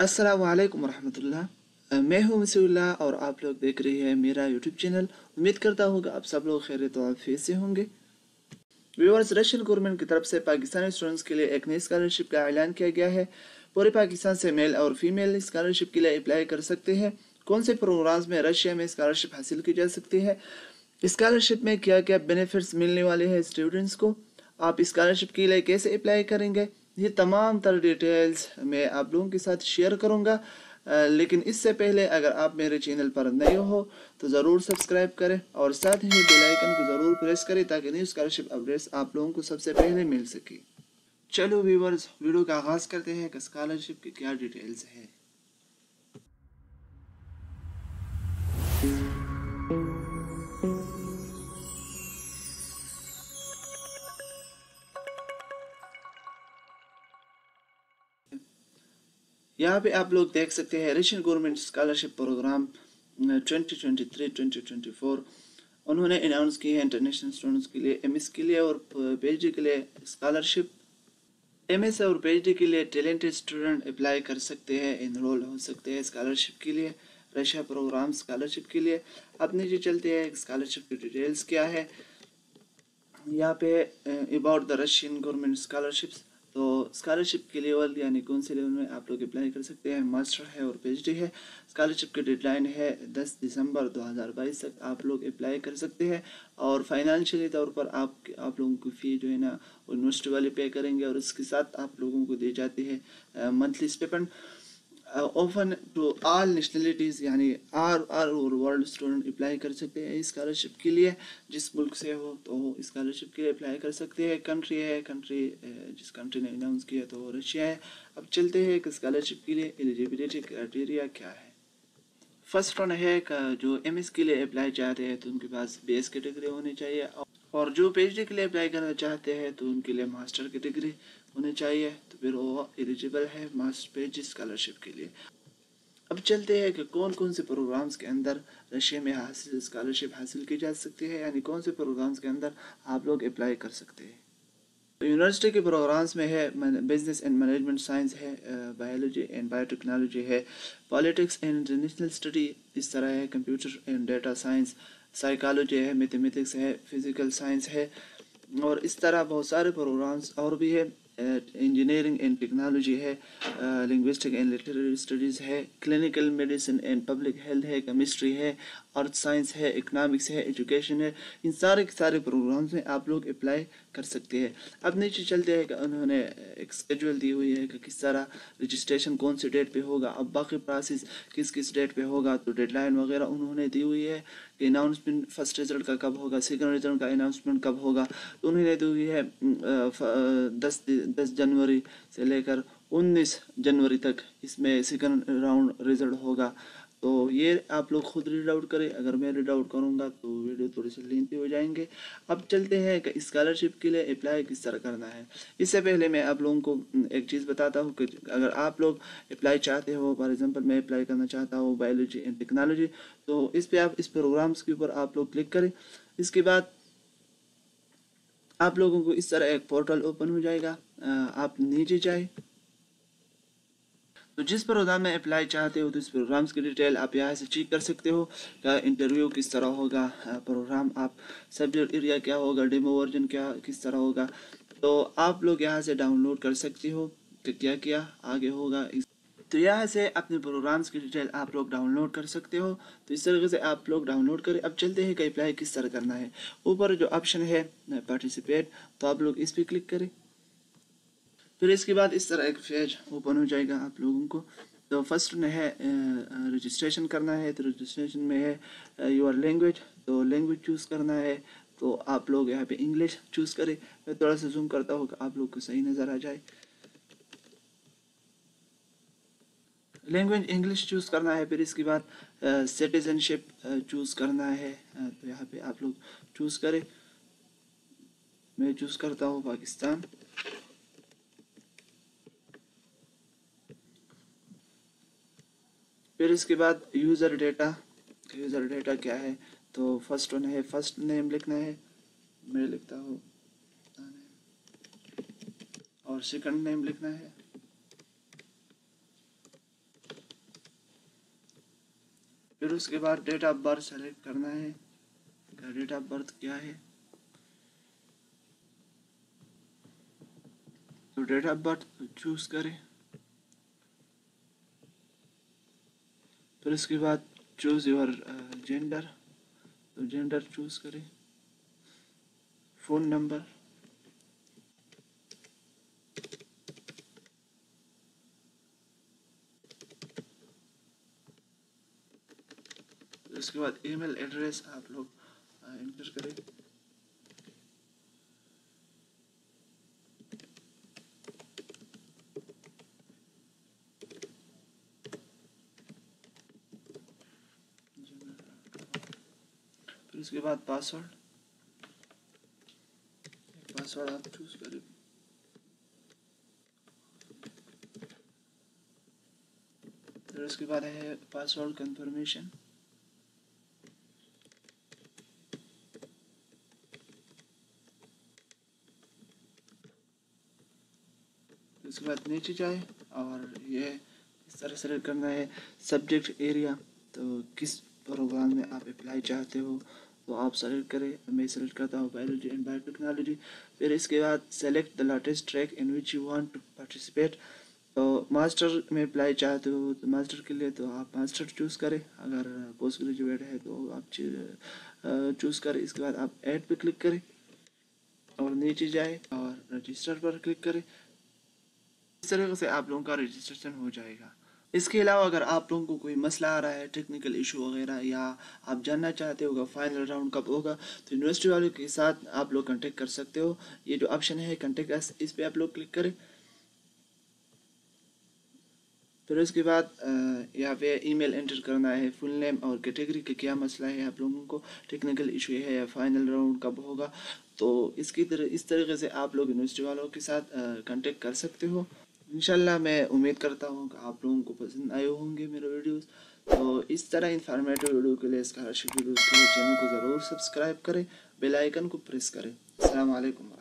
अस्सलाम वालेकुम रहमतुल्लाह। मैं हूं मसीहुल्लाह और आप लोग देख रहे हैं मेरा यूट्यूब चैनल। उम्मीद करता हूं कि आप सब लोग खैरियत और आफियत से होंगे। व्यूअर्स, रशियन गवर्नमेंट की तरफ से पाकिस्तानी स्टूडेंट्स के लिए एक नई स्कॉलरशिप का ऐलान किया गया है। पूरे पाकिस्तान से मेल और फीमेल स्कॉलरशिप के लिए अप्लाई कर सकते हैं। कौन से प्रोग्राम्स में रशिया में स्कॉलरशिप हासिल की जा सकती है, स्कॉलरशिप में क्या क्या बेनिफिट्स मिलने वाले हैं स्टूडेंट्स को, आप स्कॉलरशिप के लिए कैसे अप्लाई करेंगे, ये तमाम तर डिटेल्स मैं आप लोगों के साथ शेयर करूंगा। लेकिन इससे पहले अगर आप मेरे चैनल पर नए हो तो ज़रूर सब्सक्राइब करें और साथ ही बेल आइकन को ज़रूर प्रेस करें ताकि न्यू स्कॉलरशिप अपडेट्स आप लोगों को सबसे पहले मिल सके। चलो व्यूवर्स, वीडियो का आगाज़ करते हैं कि स्कॉलरशिप की क्या डिटेल्स हैं। यहाँ पे आप लोग देख सकते हैं रशियन गवर्नमेंट स्कॉलरशिप प्रोग्राम 2023-2024 उन्होंने अनाउंस की है। इंटरनेशनल स्टूडेंट्स के लिए एमएस के लिए और पीएचडी के लिए स्कॉलरशिप। एमएस और पीएचडी के लिए टैलेंटेड स्टूडेंट अप्लाई कर सकते हैं, इनरोल हो सकते हैं स्कॉलरशिप के लिए, रशिया प्रोग्राम स्कॉलरशिप के लिए। अब नीचे चलते हैं स्कॉलरशिप की डिटेल्स क्या है। यहाँ पे about the Russian government scholarships, तो स्कॉलरशिप के लेवल यानी कौन से लेवल में आप लोग अप्लाई कर सकते हैं, मास्टर है और पीएचडी है। स्कॉलरशिप की डेडलाइन है 10 दिसंबर 2022 तक आप लोग अप्लाई कर सकते हैं। और फाइनेंशियली तौर पर आप लोगों की फ़ी जो है ना वो यूनिवर्सिटी वाले पे करेंगे और उसके साथ आप लोगों को दी जाती है monthly stipend. Open to all nationalities यानी आर और वर्ल्ड स्टूडेंट अप्लाई कर सकते हैं स्कॉलरशिप के लिए। जिस मुल्क से हो तो स्कॉलरशिप के लिए अप्लाई कर सकते हैं। कंट्री है, कंट्री जिस कंट्री ने अनाउंस किया तो वो रशिया है। अब चलते हैं कि स्कॉलरशिप के लिए एलिजिबिलिटी क्राइटेरिया क्या है। फर्स्ट वन है का जो एमएस के लिए अप्लाई चाहते हैं तो उनके पास बीएस की डिग्री होनी चाहिए, और जो पीएचडी के लिए अप्लाई करना चाहते हैं तो उनके लिए मास्टर की डिग्री होनी चाहिए, तो फिर वो एलिजिबल है मास्टर पीएचडी स्कॉलरशिप के लिए। अब चलते हैं कि कौन कौन से प्रोग्राम्स के अंदर रशिया में हासिल स्कॉलरशिप हासिल की जा सकती है, यानी कौन से प्रोग्राम्स के अंदर आप लोग अप्लाई कर सकते हैं। यूनिवर्सिटी के प्रोग्राम्स में है बिजनेस एंड मैनेजमेंट साइंस है, बायोलॉजी एंड बायोटेक्नोलॉजी है, पॉलिटिक्स एंड इंटरनेशनल स्टडी इस तरह है, computer and data science, psychology है, मैथमेटिक्स है, फिजिकल साइंस है, और इस तरह बहुत सारे प्रोग्राम्स और भी है। इंजीनियरिंग एंड टेक्नोलॉजी है, लिंग्विस्टिक एंड लिटरेरी स्टडीज़ है, clinical medicine and public health है, केमिस्ट्री है, अर्थ साइंस है, इकनॉमिक्स है, एजुकेशन है। इन सारे के सारे प्रोग्राम्स में आप लोग अप्लाई कर सकते हैं। अब नीचे चलते हैं कि उन्होंने एक स्केड्यूल दी हुई है कि किस तरह रजिस्ट्रेशन कौन सी डेट पे होगा, अब बाकी प्रोसेस किस किस डेट पे होगा, तो डेडलाइन वगैरह उन्होंने दी हुई है कि अनाउंसमेंट फर्स्ट रिजल्ट का कब होगा, सेकंड रिजल्ट का अनाउंसमेंट कब होगा, तो उन्होंने दी हुई है 10 जनवरी से लेकर 19 जनवरी तक इसमें सेकंड राउंड रिजल्ट होगा। तो ये आप लोग खुद रीड आउट करें, अगर मैं रीड आउट करूँगा तो वीडियो थोड़ी सी लेंथी हो जाएंगे। अब चलते हैं कि स्कॉलरशिप के लिए अप्लाई किस तरह करना है। इससे पहले मैं आप लोगों को एक चीज़ बताता हूँ कि अगर आप लोग अप्लाई चाहते हो, फॉर एग्जांपल मैं अप्लाई करना चाहता हूँ बायोलॉजी एंड टेक्नोलॉजी, तो इस पर आप इस प्रोग्राम्स के ऊपर आप लोग क्लिक करें। इसके बाद आप लोगों को इस तरह एक पोर्टल ओपन हो जाएगा। आप नीचे जाए तो जिस प्रोग्राम में अप्लाई चाहते हो तो इस प्रोग्राम्स की डिटेल आप यहाँ से चेक कर सकते हो। इंटरव्यू किस तरह होगा, प्रोग्राम आप सब्जेक्ट एरिया क्या होगा, डेमो वर्जन क्या किस तरह होगा, तो आप लोग यहाँ से डाउनलोड कर सकते हो कि क्या क्या आगे होगा। तो यहाँ से अपने प्रोग्राम्स की डिटेल आप लोग डाउनलोड कर सकते हो। तो इस तरीके से आप लोग डाउनलोड करें। अब चलते हैं कि अप्लाई किस तरह करना है। ऊपर जो ऑप्शन है पार्टिसिपेट, तो आप लोग इस पर क्लिक करें। फिर इसके बाद इस तरह एक पेज ओपन हो जाएगा आप लोगों को। तो फर्स्ट में है रजिस्ट्रेशन करना है, तो रजिस्ट्रेशन में है योर लैंग्वेज, तो लैंग्वेज चूज़ करना है, तो आप लोग यहाँ पे इंग्लिश चूज़ करें। मैं थोड़ा सा जूम करता हूँ कि आप लोग को सही नज़र आ जाए। लैंग्वेज इंग्लिश चूज़ करना है। फिर इसके बाद सिटीजनशिप चूज़ करना है, तो यहाँ पे आप लोग चूज़ करें। मैं चूज़ करता हूँ पाकिस्तान। फिर इसके बाद यूज़र डेटा, यूज़र डेटा क्या है, तो फर्स्ट वन है फर्स्ट नेम लिखना है, मैं लिखता हूँ, और सेकंड नेम लिखना है, फिर उसके बाद डेट ऑफ बर्थ सेलेक्ट करना है। डेट ऑफ बर्थ क्या है, तो डेट ऑफ बर्थ चूज करें। फिर इसके बाद चूज योर जेंडर, तो जेंडर चूज करें। फोन नंबर, इसके बाद ईमेल एड्रेस आप लोग एंटर करें। फिर इसके बाद पासवर्ड आप चूज करें। फिर इसके बाद है पासवर्ड कंफर्मेशन, उसके बाद नीचे जाए और ये इस तरह सेलेक्ट करना है सब्जेक्ट एरिया, तो किस प्रोग्राम में आप अप्लाई चाहते हो तो आप सेलेक्ट करें। मैं सेलेक्ट करता हूँ बायोलॉजी एंड बायोटेक्नोलॉजी। फिर इसके बाद select the latest track in which you want to participate, तो मास्टर में अप्लाई चाहते हो तो मास्टर के लिए तो आप मास्टर चूज़ करें। अगर पोस्ट ग्रेजुएट है तो आप चूज़ करें। इसके बाद आप ऐड पर क्लिक करें और नीचे जाए और रजिस्टर पर क्लिक करें। इस तरह से आप लोगों का रजिस्ट्रेशन हो जाएगा। इसके अलावा अगर आप लोगों को कोई मसला आ रहा है, टेक्निकल इशू वगैरह, या आप जानना चाहते होगा फाइनल राउंड कब होगा, तो यूनिवर्सिटी वालों के साथ आप लोग कांटेक्ट कर सकते हो। ये जो ऑप्शन है कांटेक्ट अस, इस पे आप लोग क्लिक करें। फिर उसके बाद यहाँ पे ईमेल एंटर करना है, फुल नेम और कैटेगरी के क्या मसला है आप लोगों को, टेक्निकल इशू है या फाइनल राउंड कब होगा। तो इसकी तरह इस तरीके से आप लोग यूनिवर्सिटी वालों के साथ कांटेक्ट कर सकते हो। इंशाल्लाह मैं उम्मीद करता हूँ कि आप लोगों को पसंद आए होंगे मेरे वीडियोस। तो इस तरह इंफॉर्मेटिव वीडियो के लिए, स्कॉलरशिप वीडियोस के लिए चैनल को ज़रूर सब्सक्राइब करें, बेल आइकन को प्रेस करें। अस्सलाम वालेकुम।